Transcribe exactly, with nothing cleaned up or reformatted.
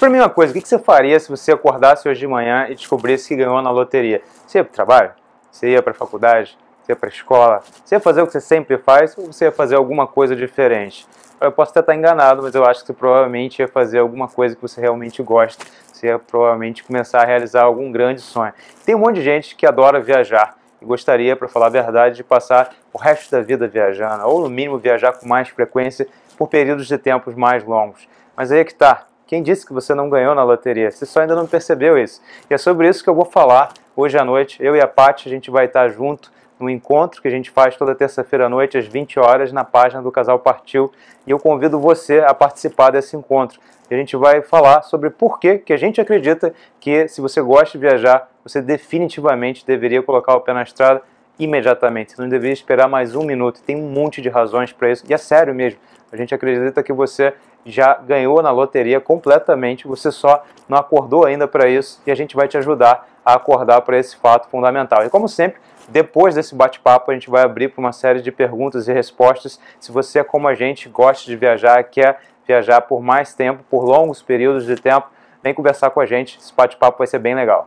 pra mim uma coisa, o que você faria se você acordasse hoje de manhã e descobrisse que ganhou na loteria? Você ia pro trabalho? Você ia pra faculdade? Você ia pra escola? Você ia fazer o que você sempre faz ou você ia fazer alguma coisa diferente? Eu posso até estar enganado, mas eu acho que você provavelmente ia fazer alguma coisa que você realmente gosta. Você ia provavelmente começar a realizar algum grande sonho. Tem um monte de gente que adora viajar e gostaria, para falar a verdade, de passar o resto da vida viajando, ou no mínimo viajar com mais frequência por períodos de tempos mais longos. Mas aí é que tá. Quem disse que você não ganhou na loteria? Você só ainda não percebeu isso. E é sobre isso que eu vou falar hoje à noite. Eu e a Paty, a gente vai estar junto no encontro que a gente faz toda terça-feira à noite, às vinte horas, na página do Casal Partiu. E eu convido você a participar desse encontro. E a gente vai falar sobre por que que a gente acredita que, se você gosta de viajar, você definitivamente deveria colocar o pé na estrada imediatamente. Você não deveria esperar mais um minuto. Tem um monte de razões para isso. E é sério mesmo. A gente acredita que você já ganhou na loteria completamente, você só não acordou ainda para isso e a gente vai te ajudar a acordar para esse fato fundamental. E como sempre, depois desse bate-papo a gente vai abrir para uma série de perguntas e respostas. Se você, como a gente, gosta de viajar, quer viajar por mais tempo, por longos períodos de tempo, vem conversar com a gente, esse bate-papo vai ser bem legal.